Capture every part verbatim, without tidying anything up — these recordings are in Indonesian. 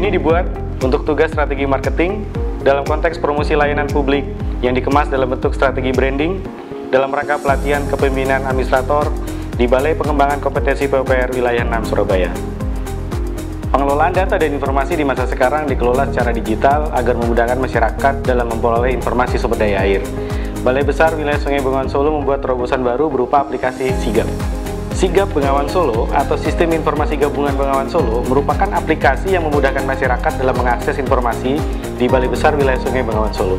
ini dibuat untuk tugas strategi marketing dalam konteks promosi layanan publik yang dikemas dalam bentuk strategi branding dalam rangka pelatihan kepemimpinan administrator di Balai Pengembangan Kompetensi P U P R Wilayah enam Surabaya. Pengelolaan data dan informasi di masa sekarang dikelola secara digital agar memudahkan masyarakat dalam memperoleh informasi sumber daya air. Balai Besar Wilayah Sungai Bengawan Solo membuat terobosan baru berupa aplikasi SIGAB. SIGAB Bengawan Solo atau Sistem Informasi Gabungan Bengawan Solo merupakan aplikasi yang memudahkan masyarakat dalam mengakses informasi di Balai Besar Wilayah Sungai Bengawan Solo.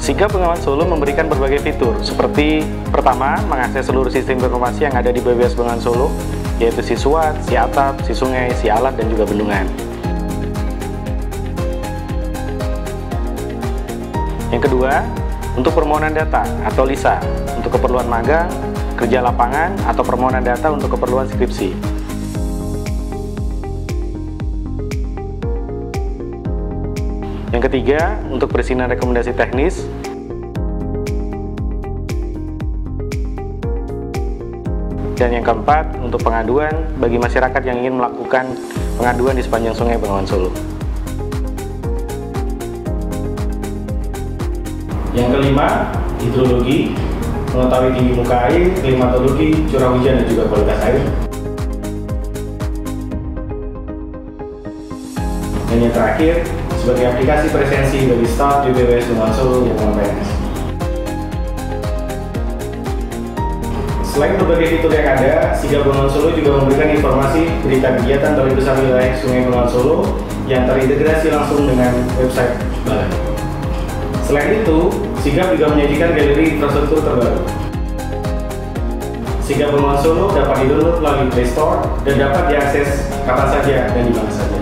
SIGAB Bengawan Solo memberikan berbagai fitur seperti pertama, mengakses seluruh sistem informasi yang ada di B W S Bengawan Solo, yaitu SISWAT, SIATAB, SISUNGAI, SIALAT, dan juga bendungan. Yang kedua, untuk permohonan data atau LISA untuk keperluan magang, kerja lapangan, atau permohonan data untuk keperluan skripsi. Yang ketiga, untuk perizinan rekomendasi teknis. Dan yang keempat, untuk pengaduan bagi masyarakat yang ingin melakukan pengaduan di sepanjang Sungai Bengawan Solo. Yang kelima, hidrologi, mengetahui tinggi muka air, klimatologi, curah hujan, dan juga kualitas air. Dan yang terakhir, sebagai aplikasi presensi bagi staf di B W S Bengawan Solo yang memperkenalkan. Selain berbagai fitur yang ada, SIGAB Bengawan Solo juga memberikan informasi berita kegiatan Balai Besar Wilayah Sungai Bengawan Solo yang terintegrasi langsung dengan website Balai. Selain itu, SIGAB juga menyajikan galeri infrastruktur terbaru. SIGAB Bengawan Solo dapat didownload melalui Play Store dan dapat diakses kapan saja dan di mana saja.